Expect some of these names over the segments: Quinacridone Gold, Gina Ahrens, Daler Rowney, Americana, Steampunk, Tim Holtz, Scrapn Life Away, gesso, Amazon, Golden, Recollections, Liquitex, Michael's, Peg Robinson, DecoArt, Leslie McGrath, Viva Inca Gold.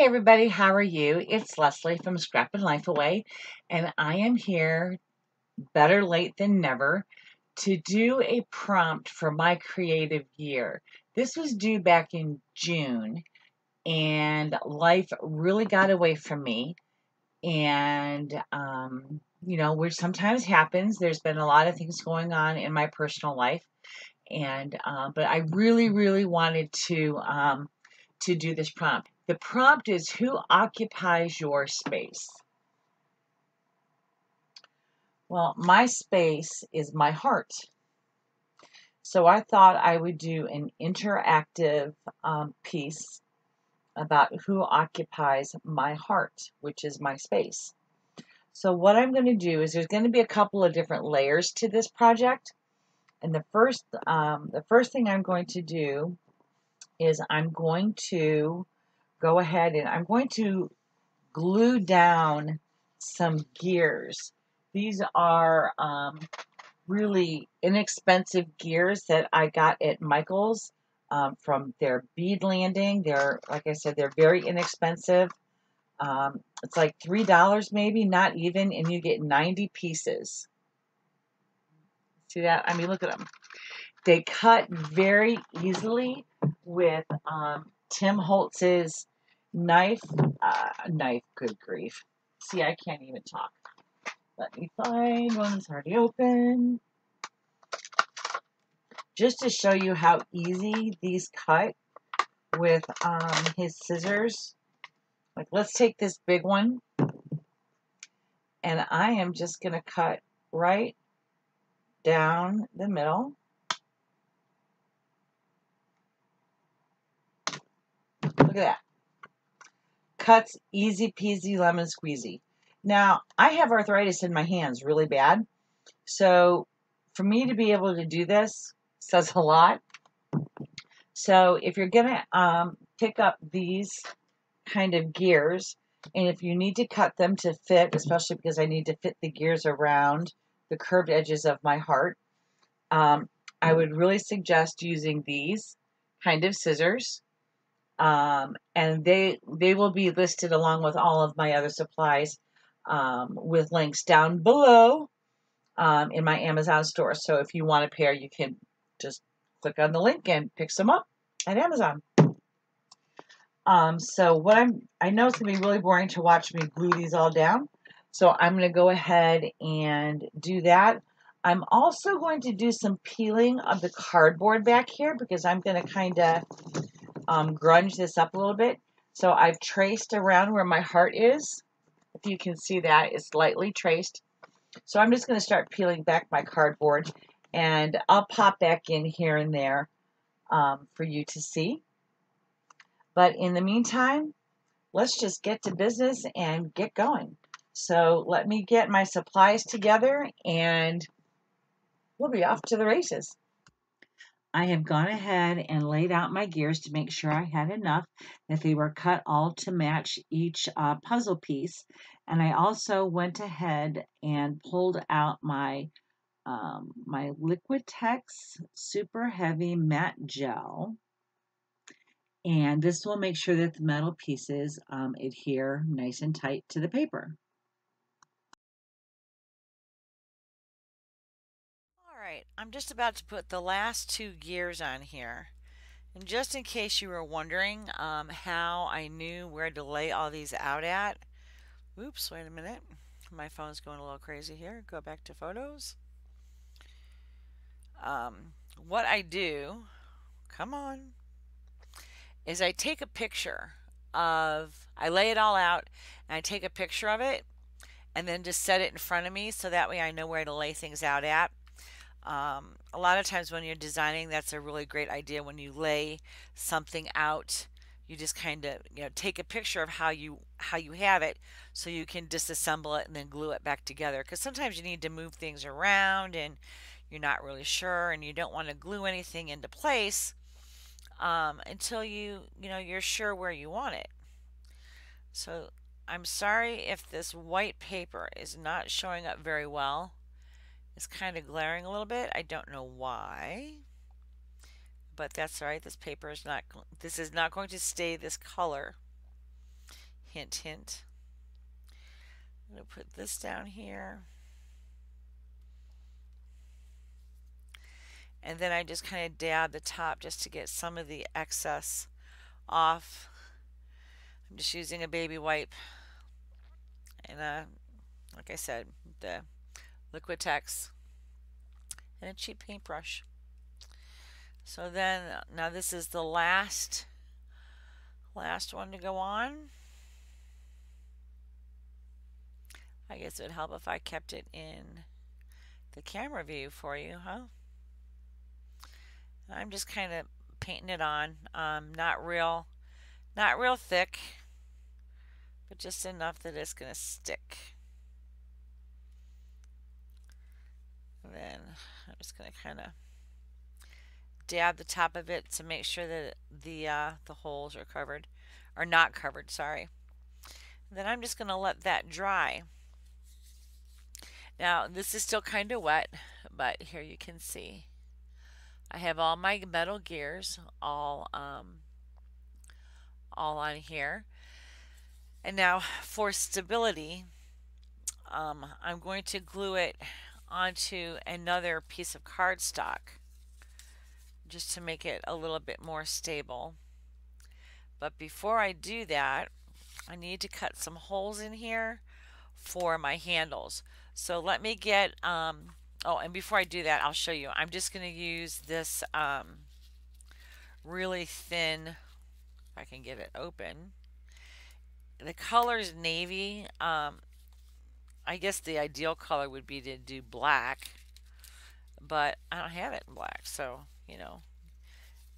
Hey everybody, how are you? It's Leslie from Scrapn Life Away, and I am here, better late than never, to do a prompt for my creative year. This was due back in June, and life really got away from me, and you know, which sometimes happens. There's been a lot of things going on in my personal life, and but I really wanted to do this prompt. The prompt is, who occupies your space? Well, my space is my heart. So I thought I would do an interactive piece about who occupies my heart, which is my space. So what I'm going to do is, there's going to be a couple of different layers to this project. And the first thing I'm going to do is I'm going to go ahead and I'm going to glue down some gears. These are really inexpensive gears that I got at Michael's from their bead landing. They're, like I said, they're very inexpensive. It's like $3 maybe, not even, and you get 90 pieces. See that? I mean, look at them. They cut very easily with Tim Holtz's knife. Good grief. See, I can't even talk. Let me find one that's already open. Just to show you how easy these cut with his scissors. Like, let's take this big one. And I am just going to cut right down the middle. Look at that. Cuts easy peasy lemon squeezy. Now, I have arthritis in my hands really bad. So for me to be able to do this says a lot. So if you're going to pick up these kind of gears, and if you need to cut them to fit, especially because I need to fit the gears around the curved edges of my heart, I would really suggest using these kind of scissors. And they will be listed along with all of my other supplies with links down below in my Amazon store. So if you want a pair, you can just click on the link and pick some up at Amazon. So what I know it's going to be really boring to watch me glue these all down. So I'm going to go ahead and do that. I'm also going to do some peeling of the cardboard back here because I'm going to kind of grunge this up a little bit. So I've traced around where my heart is. If you can see that, it's lightly traced. So I'm just going to start peeling back my cardboard, and I'll pop back in here and there for you to see. But in the meantime, let's just get to business and get going. So let me get my supplies together and we'll be off to the races. I have gone ahead and laid out my gears to make sure I had enough, that they were cut all to match each puzzle piece. And I also went ahead and pulled out my my Liquitex Super Heavy Matte Gel. And this will make sure that the metal pieces adhere nice and tight to the paper. I'm just about to put the last two gears on here, and just in case you were wondering how I knew where to lay all these out at, oops, wait a minute, my phone's going a little crazy here, go back to photos. What I do, come on, is I take a picture of, I lay it all out and I take a picture of it and then just set it in front of me so that way I know where to lay things out at. A lot of times when you're designing, that's a really great idea. When you lay something out, you just kind of, you know, take a picture of how you have it so you can disassemble it and then glue it back together, because sometimes you need to move things around and you're not really sure, and you don't want to glue anything into place until you know, you're sure where you want it. So I'm sorry if this white paper is not showing up very well. It's kind of glaring a little bit. I don't know why, but that's all right. This paper is not going to stay this color. Hint, hint. I'm going to put this down here. And then I just kind of dab the top just to get some of the excess off. I'm just using a baby wipe. And like I said, the Liquitex and a cheap paintbrush. So then, now this is the last one to go on. I guess it would help if I kept it in the camera view for you, huh? I'm just kind of painting it on, not real thick, but just enough that it's going to stick. And then I'm just going to kind of dab the top of it to make sure that the holes are covered, or not covered, sorry. And then I'm just going to let that dry. Now this is still kind of wet, but here you can see. I have all my metal gears all on here. And now for stability, I'm going to glue it onto another piece of cardstock just to make it a little bit more stable. But before I do that, I need to cut some holes in here for my handles. So let me get oh, and before I do that, I'll show you. I'm just going to use this really thin, if I can get it open. The color's navy. I guess the ideal color would be to do black, but I don't have it in black. So, you know,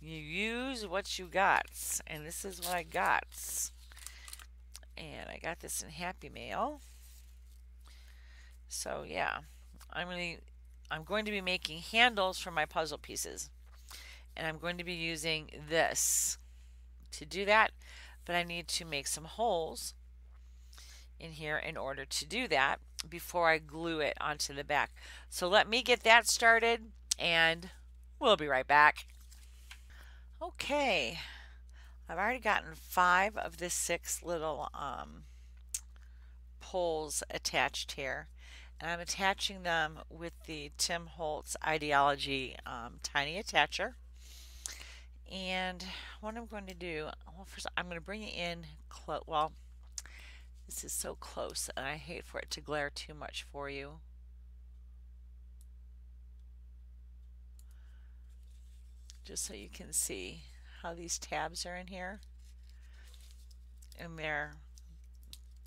you use what you got. And this is what I got. And I got this in Happy Mail. So, yeah. I'm going to be making handles for my puzzle pieces, and I'm going to be using this to do that, but I need to make some holes in here in order to do that before I glue it onto the back. So let me get that started and we'll be right back. Okay, I've already gotten 5 of the 6 little poles attached here. I'm attaching them with the Tim Holtz Ideology Tiny Attacher. And what I'm going to do, well, first I'm going to bring it in close. Well, this is so close, and I hate for it to glare too much for you. Just so you can see how these tabs are in here. And they're,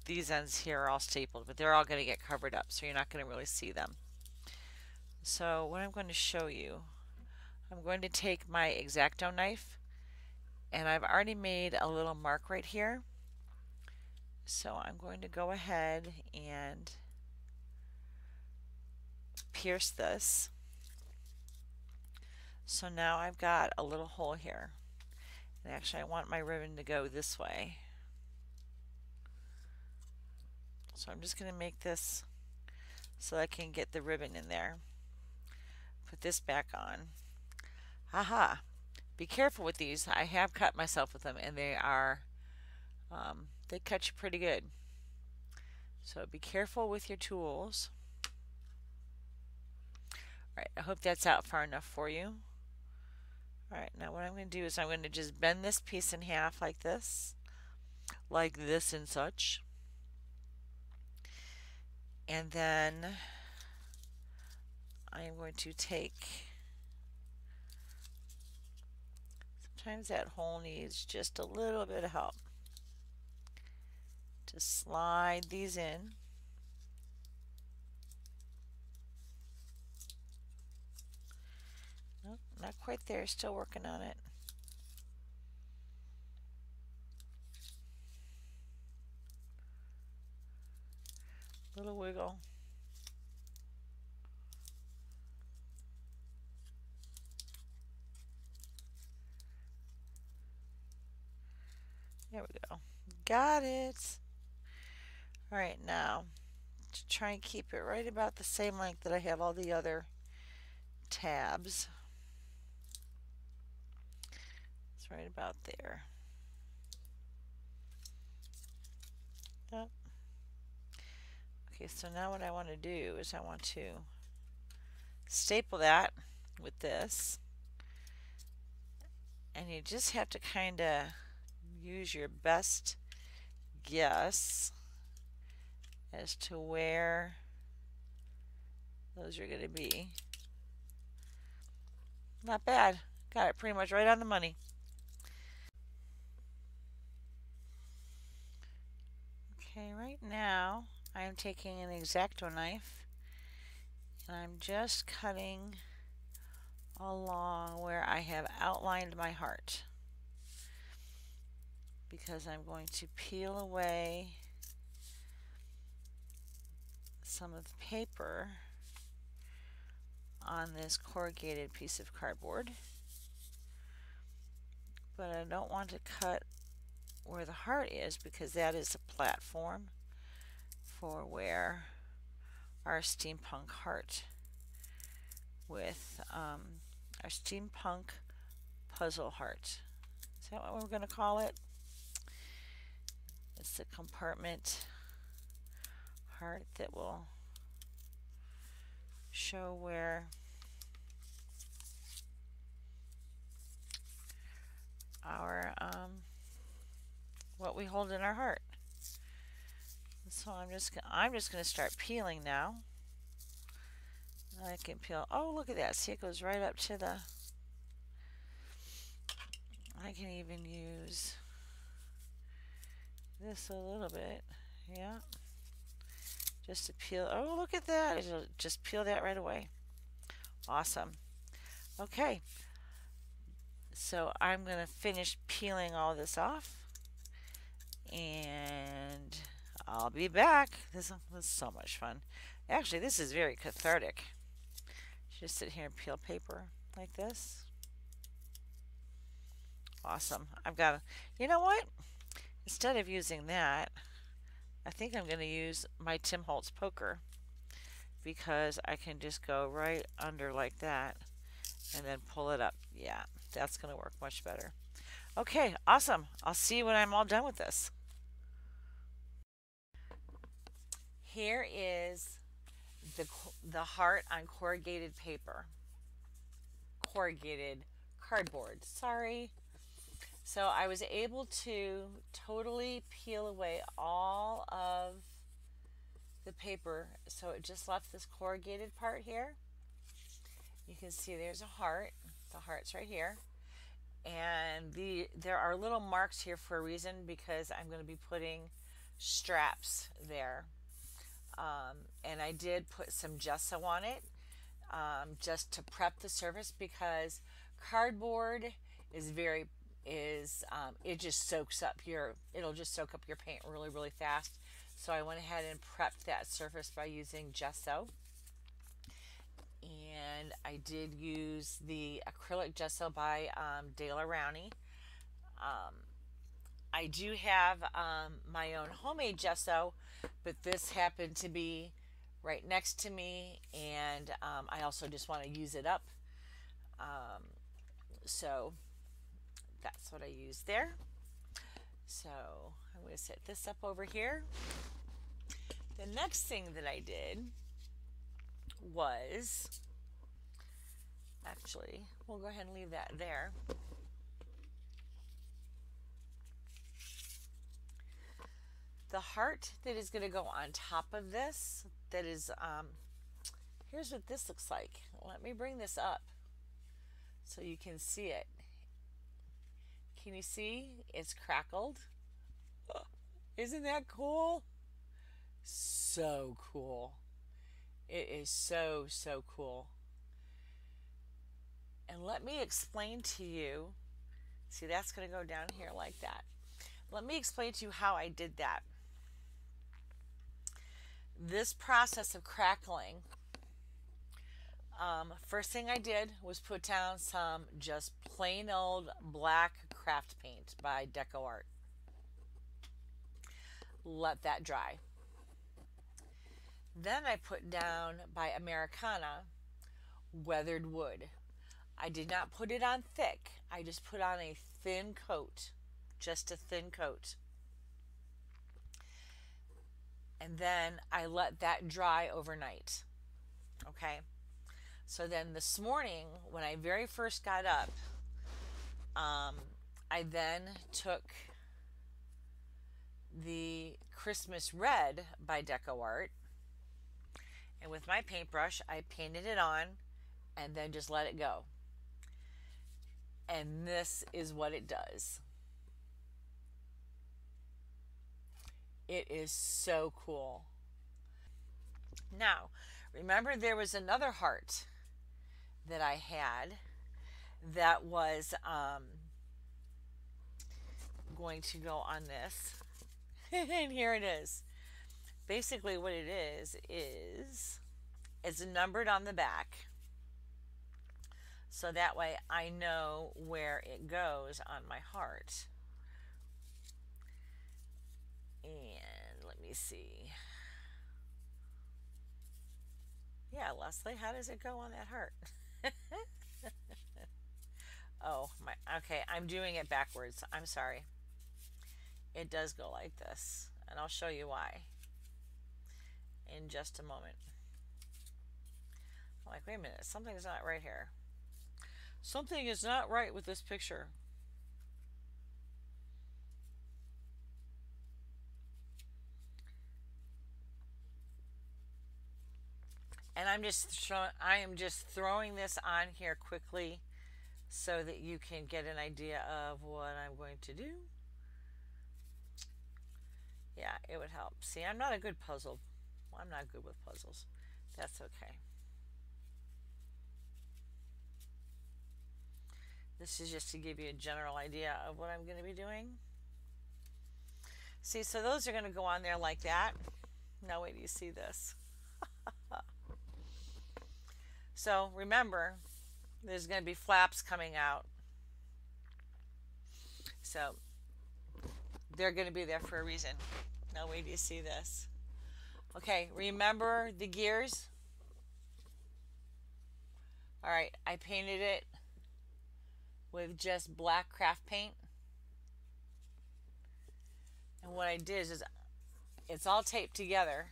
these ends here are all stapled, but they're all going to get covered up, so you're not going to really see them. So what I'm going to show you, I'm going to take my X-Acto knife, and I've already made a little mark right here. So I'm going to go ahead and pierce this. So now I've got a little hole here. And actually I want my ribbon to go this way. So I'm just going to make this so I can get the ribbon in there. Put this back on. Aha! Be careful with these. I have cut myself with them, and they are, they cut you pretty good. So be careful with your tools. Alright, I hope that's out far enough for you. Alright, now what I'm going to do is I'm going to just bend this piece in half like this and such. And then I'm going to take, sometimes that hole needs just a little bit of help, to slide these in. Nope, not quite there, still working on it. Little wiggle. There we go. Got it. All right, now to try and keep it right about the same length that I have all the other tabs. It's right about there. that. Okay, so now what I want to do is I want to staple that with this, and you just have to kind of use your best guess as to where those are going to be. Not bad. Got it pretty much right on the money. Okay, right now I'm taking an X-Acto knife and I'm just cutting along where I have outlined my heart, because I'm going to peel away some of the paper on this corrugated piece of cardboard, but I don't want to cut where the heart is, because that is a platform for where our steampunk heart with our steampunk puzzle heart. Is that what we're going to call it? It's the compartment heart that will show where our what we hold in our heart. So I'm just going to start peeling now. And I can peel. Oh, look at that! See, it goes right up to the. I can even use this a little bit, yeah. Just to peel. Oh, look at that! It'll just peel that right away. Awesome. Okay. So I'm going to finish peeling all this off, and I'll be back. This was so much fun. Actually, this is very cathartic. Just sit here and peel paper like this. Awesome. I've got. You know what? Instead of using that, I think I'm going to use my Tim Holtz poker, because I can just go right under like that and then pull it up. Yeah, that's going to work much better. Okay, awesome. I'll see you when I'm all done with this. Here is the heart on corrugated paper. Corrugated cardboard, sorry. So I was able to totally peel away all of the paper, so it just left this corrugated part here. You can see there's a heart. The heart's right here. And there are little marks here for a reason, because I'm going to be putting straps there. And I did put some gesso on it just to prep the surface, because cardboard is it just soaks up your, it'll just soak up your paint really, really fast. So I went ahead and prepped that surface by using gesso. And I did use the acrylic gesso by Daler Rowney. I do have my own homemade gesso, but this happened to be right next to me, and I also just want to use it up. So that's what I used there. So I'm going to set this up over here. The next thing that I did was, actually, we'll go ahead and leave that there. The heart that is going to go on top of this, that is, here's what this looks like. Let me bring this up so you can see it. Can you see? It's crackled. Isn't that cool? So cool. It is so, so cool. And let me explain to you. See, that's going to go down here like that. Let me explain to you how I did that. This process of crackling, first thing I did was put down some just plain old black craft paint by DecoArt. Let that dry. Then I put down by Americana weathered wood. I did not put it on thick. I just put on a thin coat. and then I let that dry overnight. Okay, so then this morning when I very first got up, I then took the Christmas Red by DecoArt, and with my paintbrush I painted it on and then just let it go. And this is what it does. It is so cool. Now, remember there was another heart that I had that was going to go on this. And here it is. Basically what it is it's numbered on the back. So that way I know where it goes on my heart. And let me see. Yeah, Leslie, how does it go on that heart? Oh, my. Okay, I'm doing it backwards. I'm sorry. It does go like this, and I'll show you why in just a moment. I'm like, wait a minute, something's not right here. Something is not right with this picture. And I am just throwing this on here quickly so that you can get an idea of what I'm going to do. Yeah, it would help. See, I'm not a good puzzle. Well, I'm not good with puzzles. That's okay. This is just to give you a general idea of what I'm going to be doing. See, so those are going to go on there like that. Now wait till you see this. So remember, there's going to be flaps coming out. So they're going to be there for a reason. Now wait till you see this. Okay, remember the gears? All right, I painted it with just black craft paint. And what I did is it's all taped together.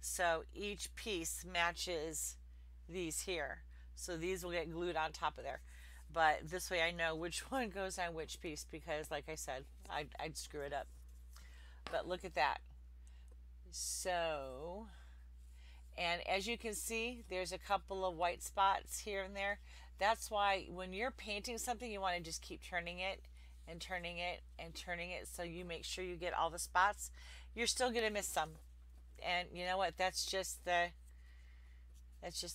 So each piece matches these here. So these will get glued on top of there. But this way I know which one goes on which piece, because like I said, I'd screw it up. But look at that. So, and as you can see, there's a couple of white spots here and there. That's why when you're painting something, you want to just keep turning it and turning it and turning it, so you make sure you get all the spots. You're still going to miss some. And you know what? That's just the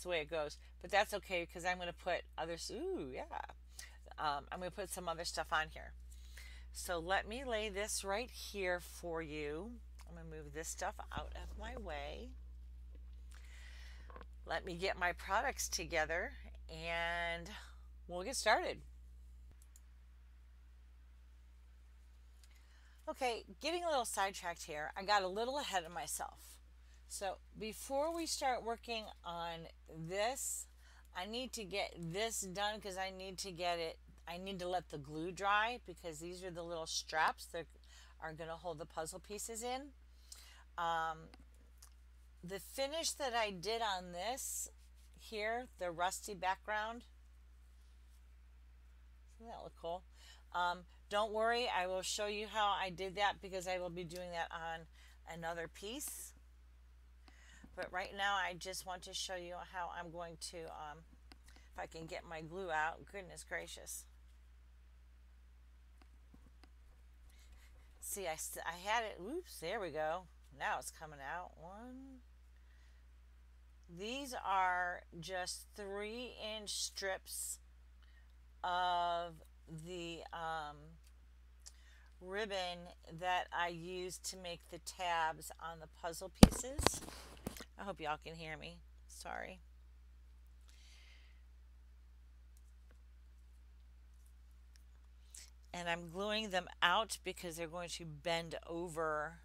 way it goes. But that's okay, because I'm going to put others. Ooh, yeah. I'm going to put some other stuff on here. So let me lay this right here for you. I'm going to move this stuff out of my way. Let me get my products together and we'll get started. Okay, getting a little sidetracked here. I got a little ahead of myself. So before we start working on this, I need to get this done, because I need to let the glue dry, because these are the little straps that are going to hold the puzzle pieces in. The finish that I did on this here, the rusty background, doesn't that look cool? Don't worry, I will show you how I did that, because I will be doing that on another piece. But right now, I just want to show you how I'm going to, if I can get my glue out, goodness gracious. See, I had it, oops, there we go. Now it's coming out. One. These are just 3-inch strips of the ribbon that I used to make the tabs on the puzzle pieces. I hope y'all can hear me. Sorry. And I'm gluing them out because they're going to bend over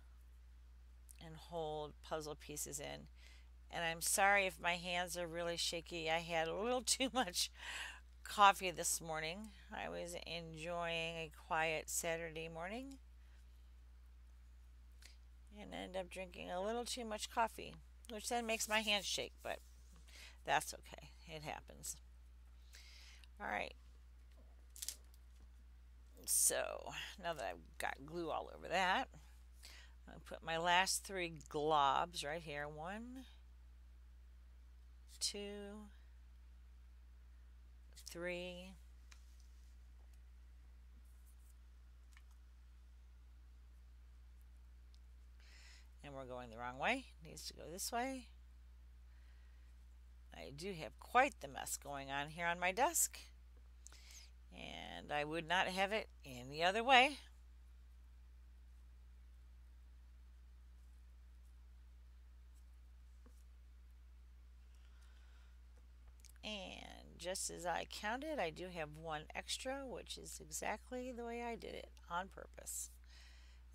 and hold puzzle pieces in. And I'm sorry if my hands are really shaky. I had a little too much coffee this morning. I was enjoying a quiet Saturday morning. And then end up drinking a little too much coffee, which then makes my hand shake, but that's okay. It happens. All right. So now that I've got glue all over that, I'm going to put my last three globs right here. 1, 2, 3. And we're going the wrong way. It needs to go this way. I do have quite the mess going on here on my desk, and I would not have it any other way. And just as I counted, I do have one extra, which is exactly the way I did it on purpose.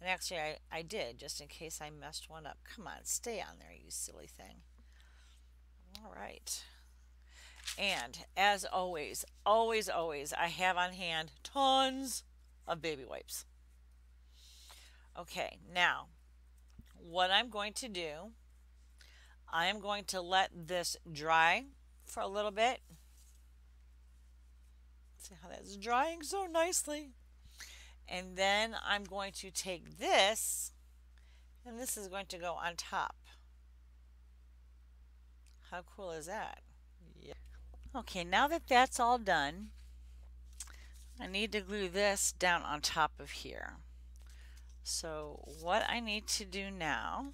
And actually, I did, just in case I messed one up. Come on, stay on there, you silly thing. All right. And as always, always, always, I have on hand tons of baby wipes. Okay, now, what I'm going to do, I am going to let this dry for a little bit. See how that's drying so nicely. And then I'm going to take this, and this is going to go on top. How cool is that? Yeah. Okay, now that that's all done, I need to glue this down on top of here. So what I need to do now,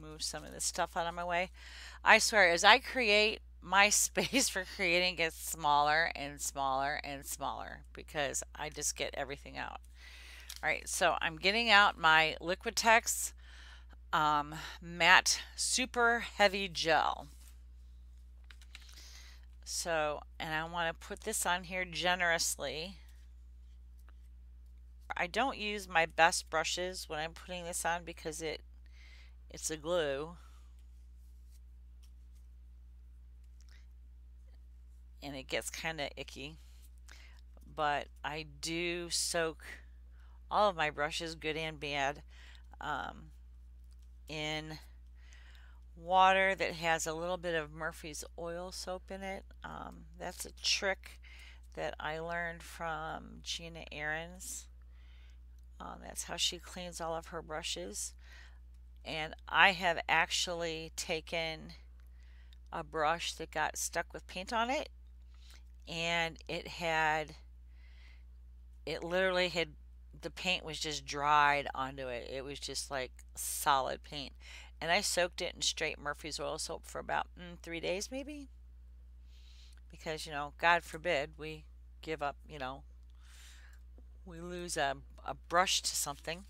move some of this stuff out of my way. I swear, as I create, my space for creating gets smaller and smaller and smaller because I just get everything out. All right, so I'm getting out my Liquitex matte super heavy gel. So, and I want to put this on here generously. I don't use my best brushes when I'm putting this on because it's a glue. And it gets kind of icky, but I do soak all of my brushes, good and bad, in water that has a little bit of Murphy's oil soap in it. That's a trick that I learned from Gina Ahrens. That's how she cleans all of her brushes. And I have actually taken a brush that got stuck with paint on it, and it literally had, the paint was just dried onto it. It was just like solid paint. And I soaked it in straight Murphy's oil soap for about 3 days maybe. Because, you know, God forbid we give up, you know, we lose a brush to something.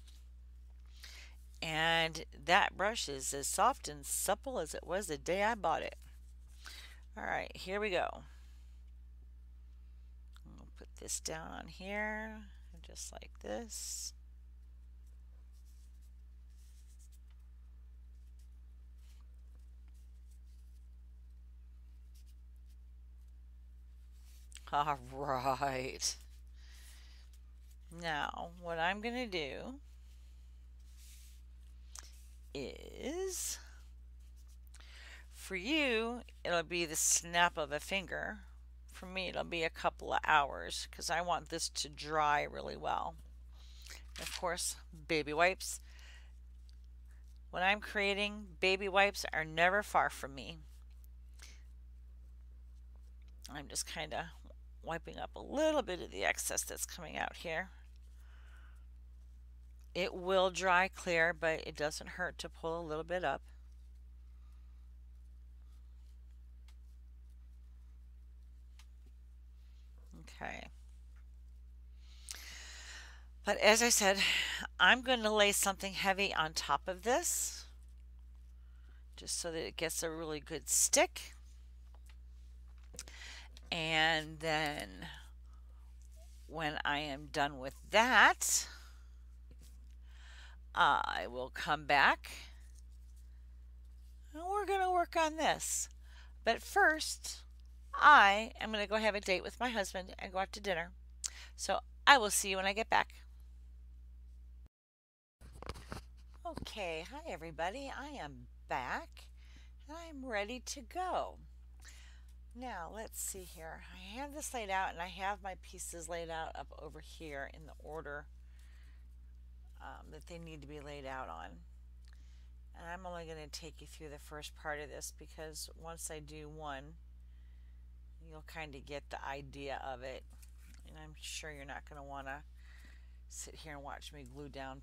And that brush is as soft and supple as it was the day I bought it. All right, here we go. Put this down on here just like this. All right, now what I'm gonna do is, for you it'll be the snap of a finger. For me, it'll be a couple of hours because I want this to dry really well. Of course, baby wipes. When I'm creating, baby wipes are never far from me. I'm just kind of wiping up a little bit of the excess that's coming out here. It will dry clear, but it doesn't hurt to pull a little bit up. Okay, but as I said, I'm going to lay something heavy on top of this just so that it gets a really good stick. And then when I am done with that, I will come back and we're going to work on this. But first, I am going to go have a date with my husband and go out to dinner. So I will see you when I get back. Okay, hi everybody, I am back and I'm ready to go. Now let's see here, I have this laid out and I have my pieces laid out up over here in the order that they need to be laid out on. And I'm only going to take you through the first part of this because once I do one, you'll kind of get the idea of it. And I'm sure you're not going to want to sit here and watch me glue down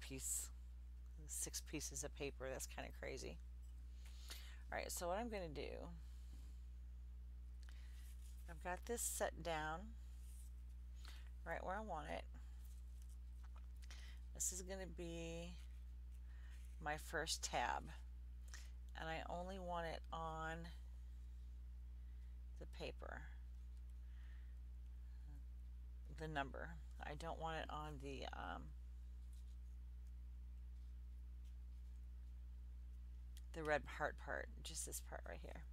six pieces of paper. That's kind of crazy. All right, so what I'm going to do, I've got this set down right where I want it. This is going to be my first tab, and I only want it on the paper, the number. I don't want it on the red heart part, just this part right here.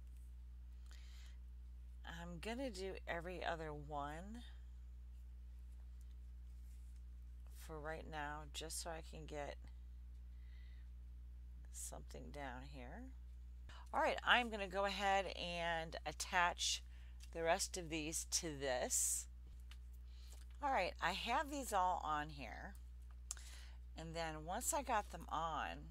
I'm gonna do every other one for right now, just so I can get something down here. All right, I'm gonna go ahead and attach the rest of these to this. All right, I have these all on here, and then once I got them on,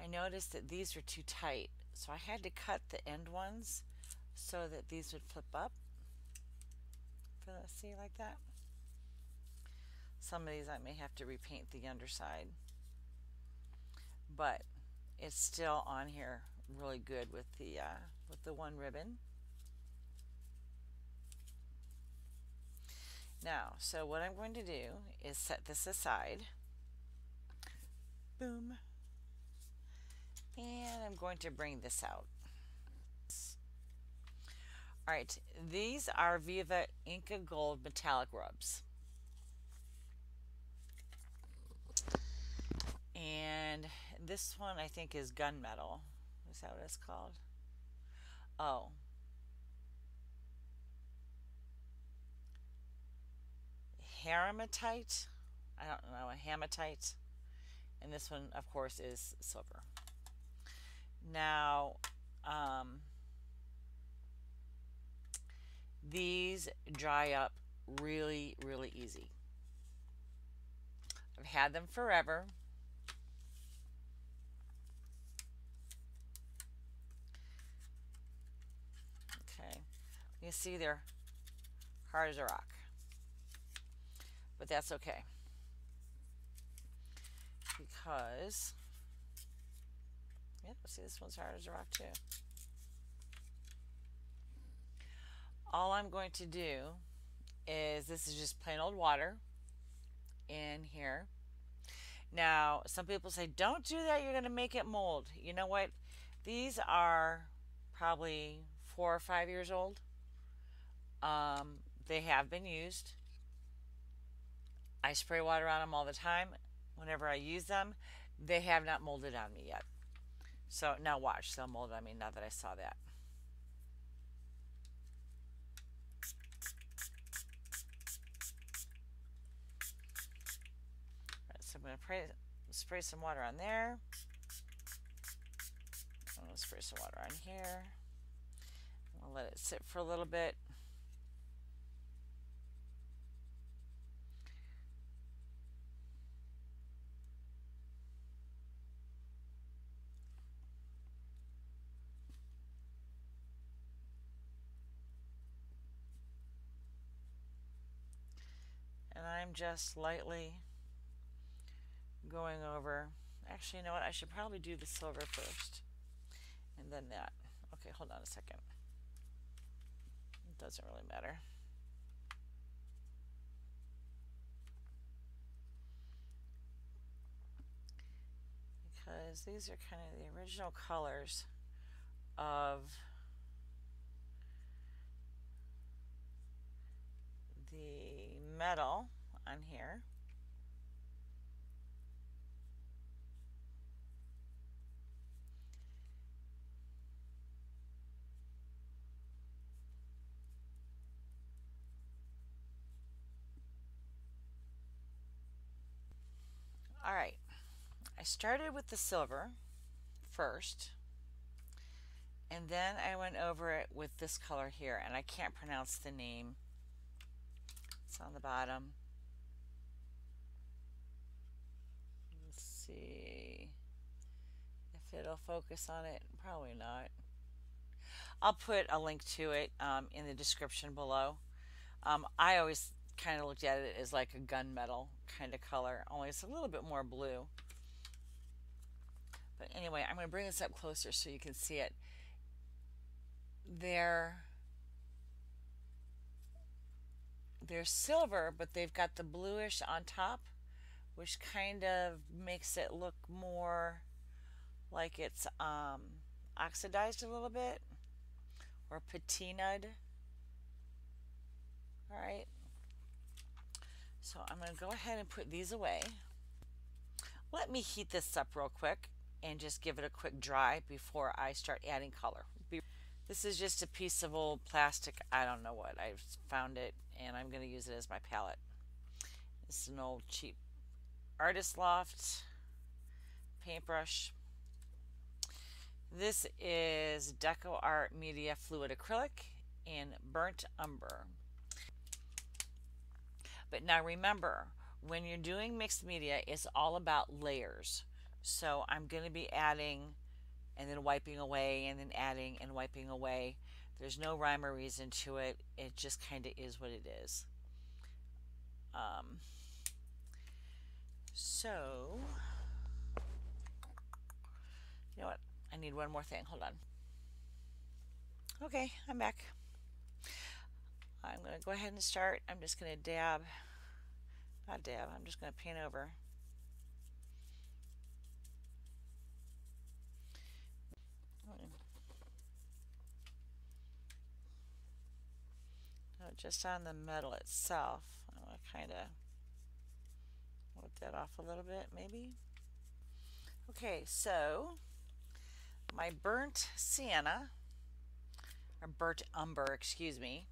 I noticed that these were too tight, so I had to cut the end ones so that these would flip up. See, like that. Some of these I may have to repaint the underside, but it's still on here really good with the one ribbon. Now, so what I'm going to do is set this aside. Boom. And I'm going to bring this out. All right, these are Viva Inca Gold metallic rubs. And this one I think is gunmetal. Is that what it's called? Oh. Hematite? I don't know, a hematite. And this one, of course, is silver. Now, these dry up really, really easy. I've had them forever. Okay, you see they're hard as a rock, but that's okay because yep, see, this one's hard as a rock too. All I'm going to do is, this is just plain old water in here. Now, some people say, don't do that, you're going to make it mold. You know what? These are probably 4 or 5 years old. They have been used. I spray water on them all the time. Whenever I use them, they have not molded on me yet. So now watch, they'll mold on me now that I saw that. So I'm going to spray some water on there. I'm going to spray some water on here. I'm going to let it sit for a little bit. And I'm just lightly going over. Actually, you know what? I should probably do the silver first and then that. Okay, hold on a second. It doesn't really matter. Because these are kind of the original colors of the metal on here. All right, I started with the silver first, and then I went over it with this color here, and I can't pronounce the name. It's on the bottom. Let's see if it'll focus on it. Probably not. I'll put a link to it in the description below. I always kind of looked at it as like a gunmetal kind of color, only it's a little bit more blue. But anyway, I'm going to bring this up closer so you can see it. They're silver, but they've got the bluish on top, which kind of makes it look more like it's oxidized a little bit or patinaed. All right, so I'm going to go ahead and put these away. Let me heat this up real quick and just give it a quick dry before I start adding color. This is just a piece of old plastic. I don't know what. I found it, and I'm going to use it as my palette. It's an old cheap Artist Loft paintbrush. This is DecoArt Media Fluid Acrylic in Burnt Umber. But now remember, when you're doing mixed media, it's all about layers. So I'm going to be adding and then wiping away and then adding and wiping away. There's no rhyme or reason to it. It just kind of is what it is. So, you know what? I need one more thing. Hold on. Okay, I'm back. I'm going to go ahead and start. I'm just going to dab. Not dab. I'm just going to paint over. No, just on the metal itself. I'm going to kind of wipe that off a little bit, maybe. Okay, so my burnt sienna, or burnt umber, excuse me,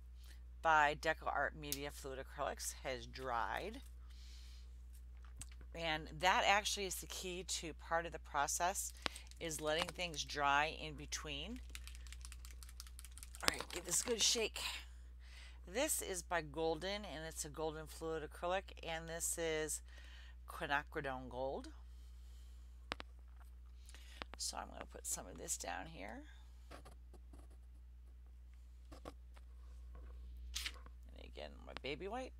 by DecoArt Media Fluid Acrylics has dried. And that actually is the key to part of the process, is letting things dry in between. All right, give this a good shake. This is by Golden, and it's a golden fluid acrylic, and this is Quinacridone Gold. So I'm going to put some of this down here. And again, my baby wipe.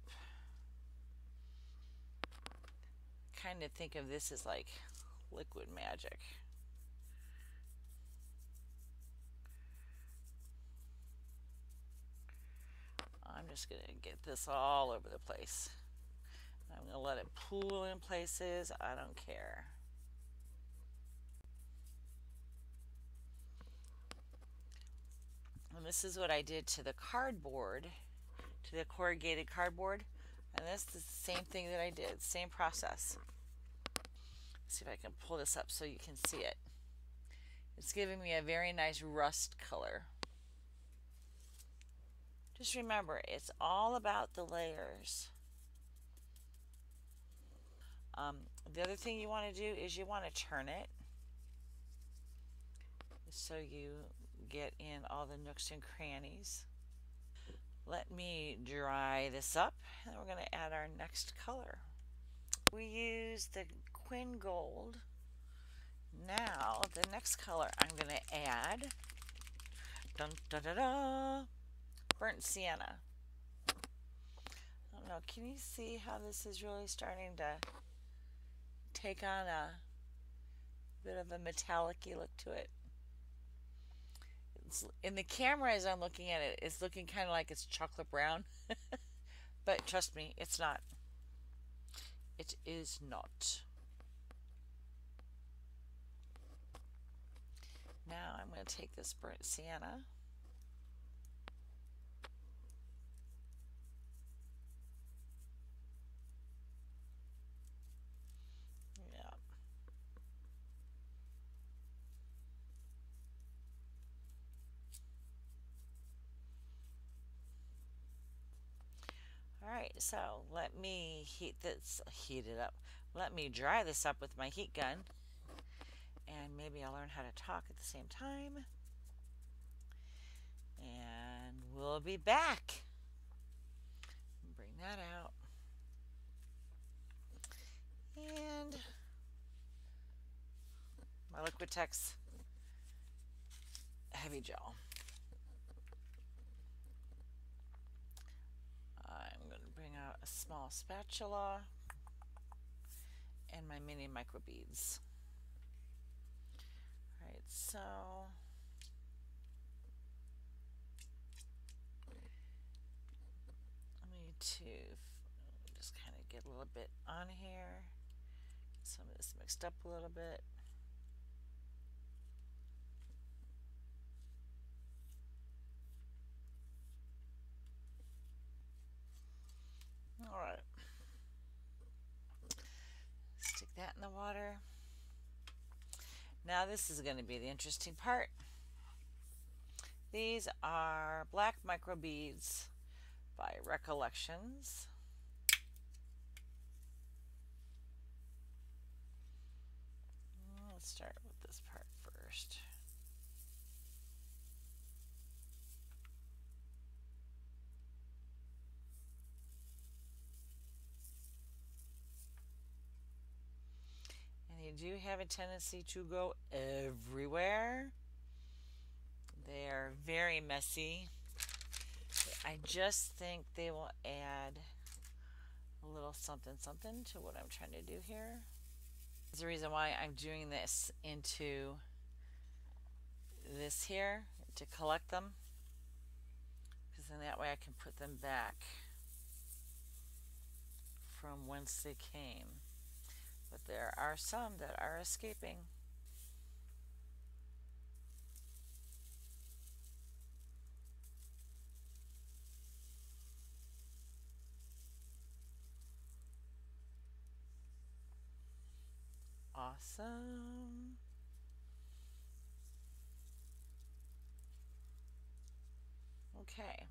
Kind of think of this as like liquid magic. I'm just going to get this all over the place. I'm going to let it pool in places. I don't care. And this is what I did to the cardboard, to the corrugated cardboard. And this is the same thing that I did, same process. Let's see if I can pull this up so you can see it. It's giving me a very nice rust color. Just remember, it's all about the layers. The other thing you want to do is you want to turn it so you get in all the nooks and crannies. Let me dry this up, and we're going to add our next color. We use the Quin Gold. Now, the next color I'm going to add, dun, dun, dun, dun, burnt sienna. I don't know, can you see how this is really starting to take on a bit of a metallic-y look to it? It's, in the camera as I'm looking at it, it's looking kind of like it's chocolate brown. But trust me, it's not. It is not. Now I'm going to take this burnt sienna. Alright, so let me heat it up. Let me dry this up with my heat gun. and maybe I'll learn how to talk at the same time. And we'll be back. Bring that out. And my Liquitex heavy gel. I'm going to bring out a small spatula and my mini micro beads. All right, so I need to just kind of get a little bit on here. Some of this mixed up a little bit. All right, stick that in the water. Now this is going to be the interesting part. These are black micro beads by Recollections. Let's start with this part first. They do have a tendency to go everywhere. They are very messy. I just think they will add a little something something to what I'm trying to do here. There's a reason why I'm doing this into this here, to collect them, because then that way I can put them back from whence they came. But there are some that are escaping. Awesome. Okay.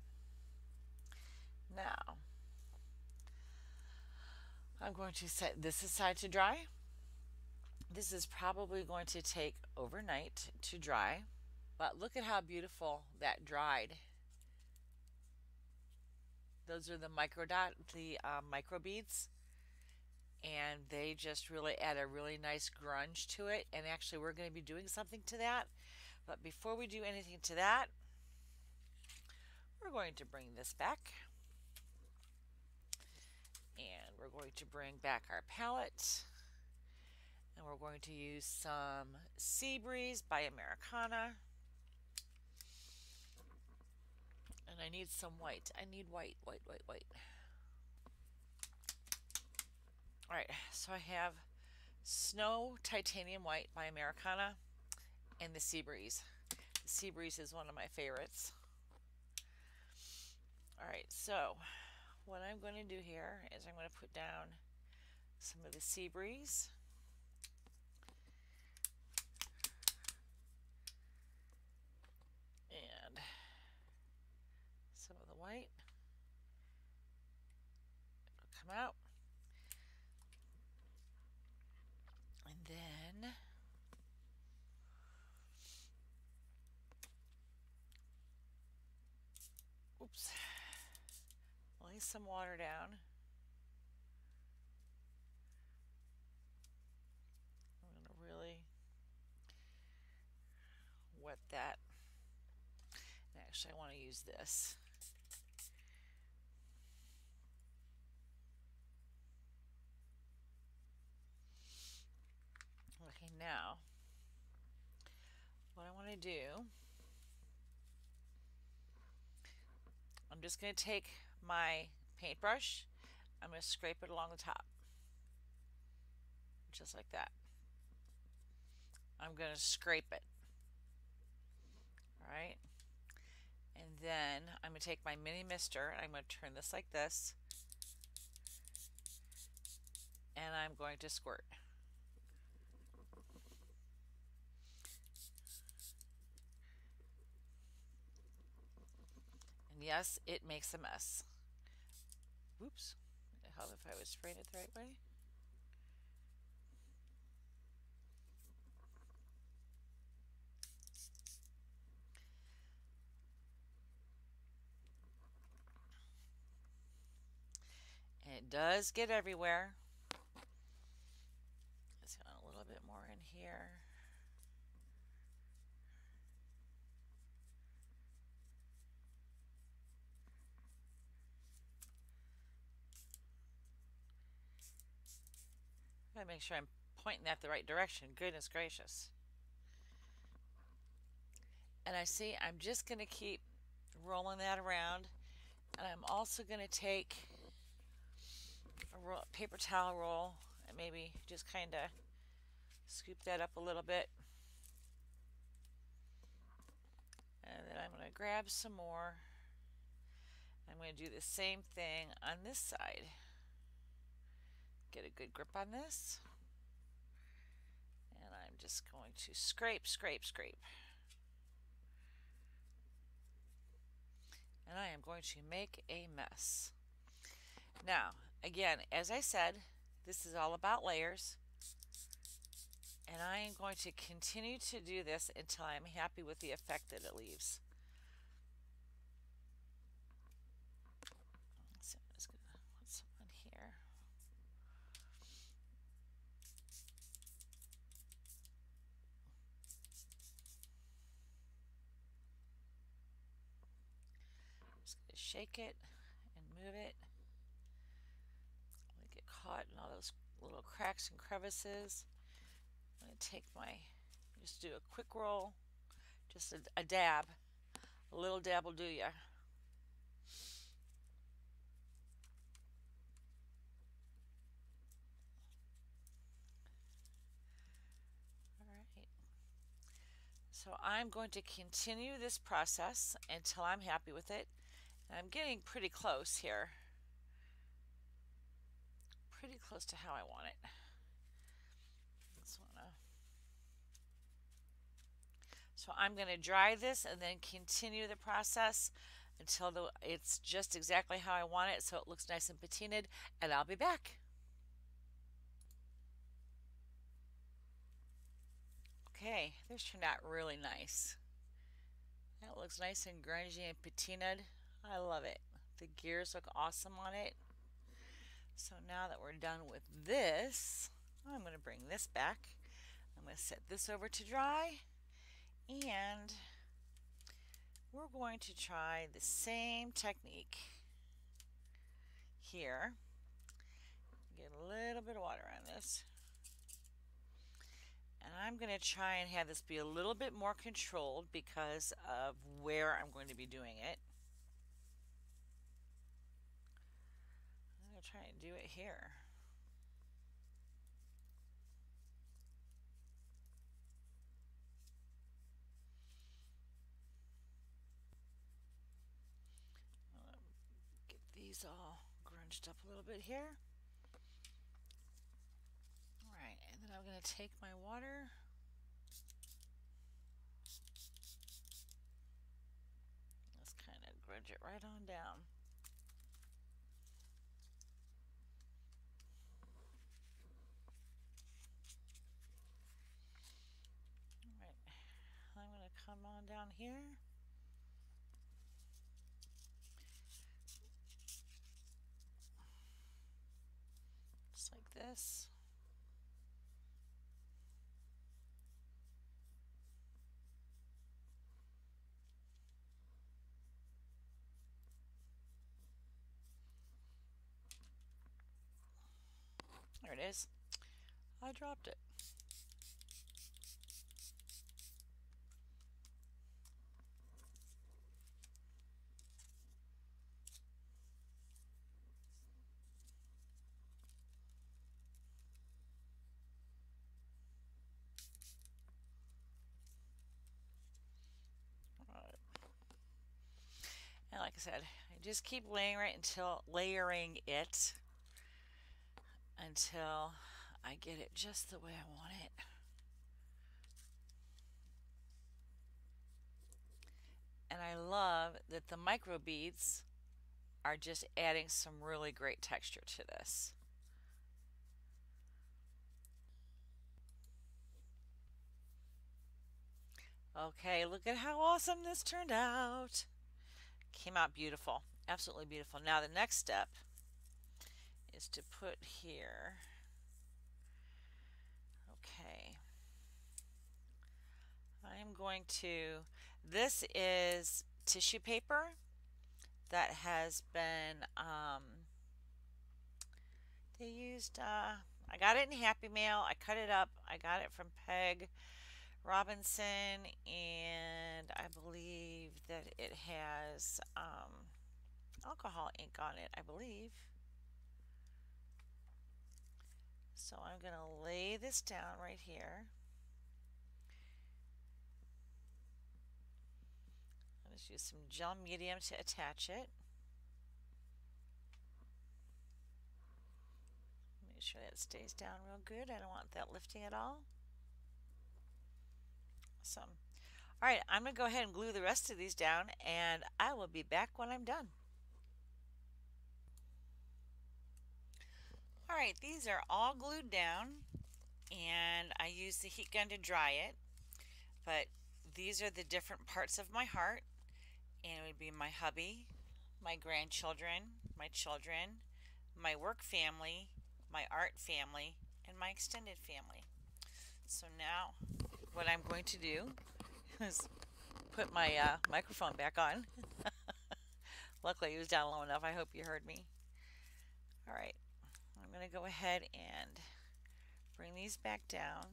Now, I'm going to set this aside to dry. This is probably going to take overnight to dry, but look at how beautiful that dried. Those are the micro beads, and they just really add a really nice grunge to it. And actually we're going to be doing something to that, but before we do anything to that, we're going to bring this back. And we're going to bring back our palette, and we're going to use some Sea Breeze by Americana. And I need some white. I need white, white, white, white. All right, so I have Snow Titanium White by Americana and the Sea Breeze. The Sea Breeze is one of my favorites. All right, so what I'm going to do here is I'm going to put down some of the Sea Breeze. And some of the white. It'll come out. And then oops. Lay some water down. I'm going to really wet that. And actually, I want to use this. Okay, now what I want to do, I'm just going to take my paintbrush, I'm going to scrape it along the top, just like that. I'm going to scrape it, all right? And then I'm going to take my mini mister, and I'm going to turn this like this, and I'm going to squirt. Yes, it makes a mess. Whoops. It helped if I was spraying it the right way. It does get everywhere. Let's get a little bit more in here. I gotta make sure I'm pointing that the right direction. Goodness gracious. And I see I'm just going to keep rolling that around. And I'm also going to take a roll, paper towel roll, and maybe just kind of scoop that up a little bit. And then I'm going to grab some more. I'm going to do the same thing on this side. Get a good grip on this, and I'm just going to scrape, scrape, scrape, and I am going to make a mess. Now again, as I said, this is all about layers, and I am going to continue to do this until I'm happy with the effect that it leaves. So I'm just going to put some on here. Shake it and move it. I get caught in all those little cracks and crevices. I'm going to take my, just do a quick roll, just a dab. A little dab will do ya. All right. So I'm going to continue this process until I'm happy with it. I'm getting pretty close here. Pretty close to how I want it. So I'm going to dry this and then continue the process until it's just exactly how I want it, so it looks nice and patinaed, and I'll be back. Okay, this turned out really nice. That looks nice and grungy and patinaed. I love it. The gears look awesome on it. So now that we're done with this, I'm going to bring this back. I'm going to set this over to dry, and we're going to try the same technique here. Get a little bit of water on this, and I'm going to try and have this be a little bit more controlled because of where I'm going to be doing it. I'll try and do it here. Get these all grunged up a little bit here. All right, and then I'm going to take my water. Let's kind of grunge it right on down. I'm going to come on down here. Just like this. There it is. I dropped it. And like I said, I just keep layering it until I get it just the way I want it. And I love that the micro beads are just adding some really great texture to this. Okay, look at how awesome this turned out. Came out beautiful, absolutely beautiful. Now the next step is to put here. Okay. I'm going to, this is tissue paper that has been, they used, I got it in Happy Mail. I cut it up. I got it from Peg Robinson, and I believe that it has alcohol ink on it, I believe. So I'm going to lay this down right here. I'll just use some gel medium to attach it. Make sure that stays down real good. I don't want that lifting at all. Awesome. All right, I'm going to go ahead and glue the rest of these down, and I will be back when I'm done. All right, these are all glued down, and I used the heat gun to dry it, but these are the different parts of my heart, and it would be my hubby, my grandchildren, my children, my work family, my art family, and my extended family. So now what I'm going to do is put my microphone back on. Luckily it was down low enough. I hope you heard me. All right, I'm going to go ahead and bring these back down.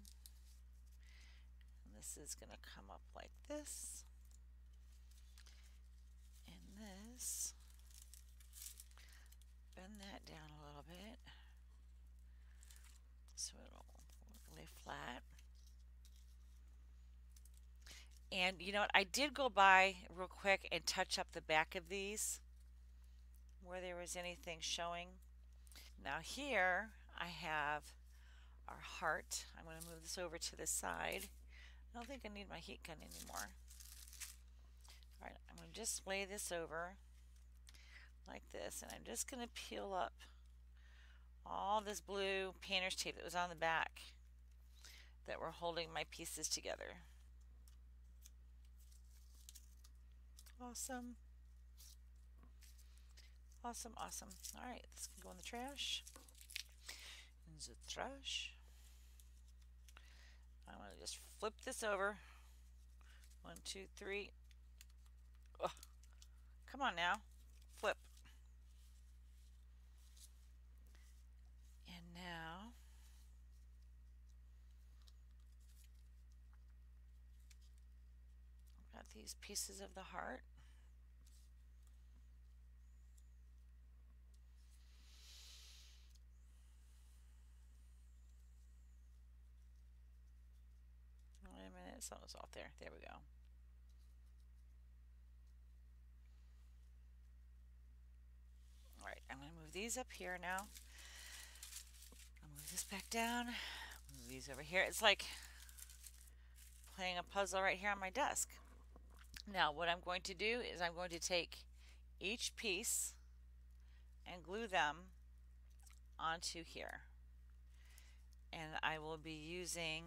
And this is going to come up like this. And this. Bend that down a little bit so it'll lay flat. And you know what? I did go by real quick and touch up the back of these where there was anything showing. Now here I have our heart. I'm going to move this over to the side. I don't think I need my heat gun anymore. All right, I'm going to just lay this over like this, and I'm just going to peel up all this blue painter's tape that was on the back that were holding my pieces together. Awesome. Awesome, awesome. All right, this can go in the trash. In the trash. I'm going to just flip this over. 1, 2, 3. Oh, come on now. Flip. And now I've got these pieces of the heart. Wait a minute, something's off there. There we go. All right, I'm going to move these up here now. I'll move this back down. Move these over here. It's like playing a puzzle right here on my desk. Now, what I'm going to do is I'm going to take each piece and glue them onto here. And I will be using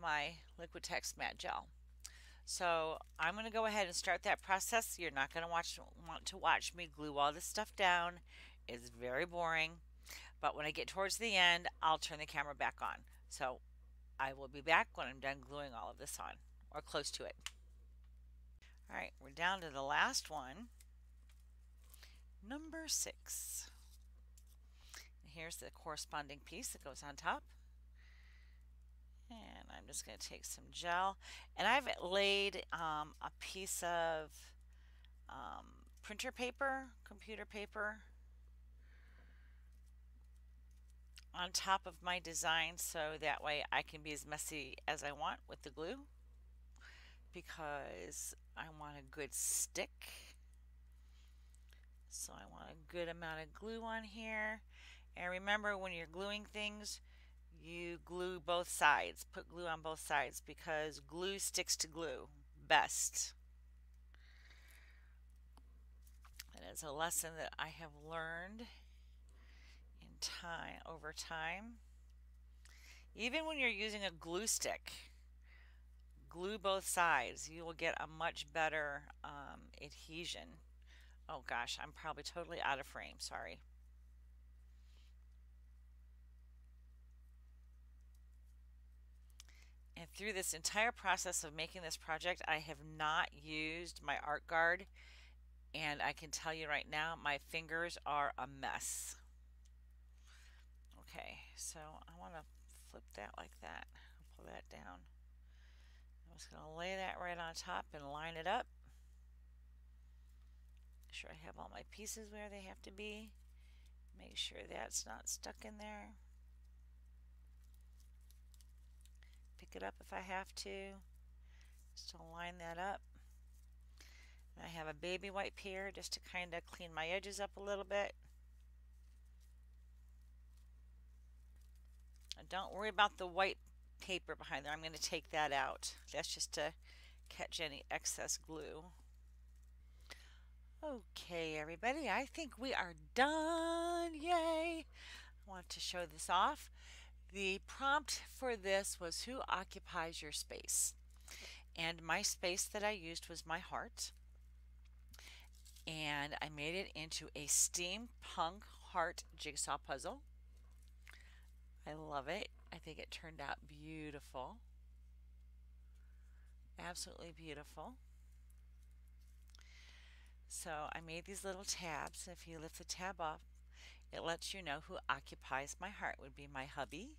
my Liquitex matte gel. So I'm going to go ahead and start that process. You're not going to want to watch me glue all this stuff down. It's very boring. But when I get towards the end, I'll turn the camera back on. So I will be back when I'm done gluing all of this on, or close to it. All right, we're down to the last one, number 6. And here's the corresponding piece that goes on top. And I'm just going to take some gel, and I've laid a piece of printer paper, computer paper, on top of my design, so that way I can be as messy as I want with the glue, because I want a good stick. So I want a good amount of glue on here. And remember, when you're gluing things, you glue both sides. Put glue on both sides, because glue sticks to glue best. That is a lesson that I have learned in time, over time. Even when you're using a glue stick, glue both sides. You will get a much better adhesion. Oh gosh, I'm probably totally out of frame. Sorry. through this entire process of making this project, I have not used my art guard, and I can tell you right now my fingers are a mess. Okay, so I want to flip that like that. I'll pull that down. I'm just going to lay that right on top and line it up. Make sure I have all my pieces where they have to be. Make sure that's not stuck in there. Pick it up if I have to. Just to line that up. And I have a baby wipe here just to kind of clean my edges up a little bit. And don't worry about the white paper behind there. I'm going to take that out. That's just to catch any excess glue. Okay, everybody, I think we are done. Yay! I want to show this off. The prompt for this was who occupies your space. And my space that I used was my heart. And I made it into a steampunk heart jigsaw puzzle. I love it. I think it turned out beautiful. Absolutely beautiful. So I made these little tabs. If you lift the tab off, it lets you know who occupies my heart. It would be my hubby,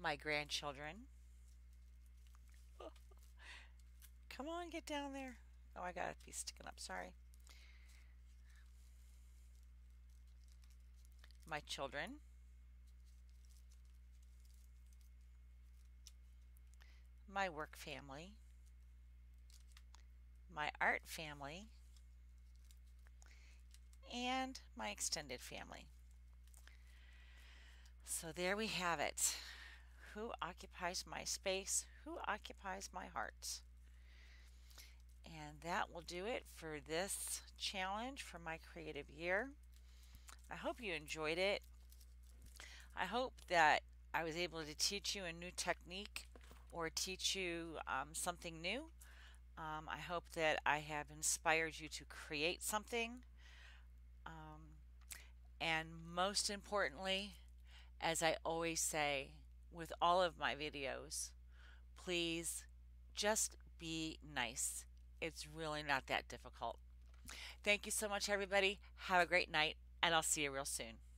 my grandchildren. Come on, get down there. Oh, I got a piece sticking up, sorry. My children, my work family, my art family, and my extended family. So there we have it. Who occupies my space? Who occupies my heart? And that will do it for this challenge for my creative year. I hope you enjoyed it. I hope that I was able to teach you a new technique or teach you something new. I hope that I have inspired you to create something. And most importantly, as I always say with all of my videos, please just be nice. It's really not that difficult. Thank you so much, everybody. Have a great night, and I'll see you real soon.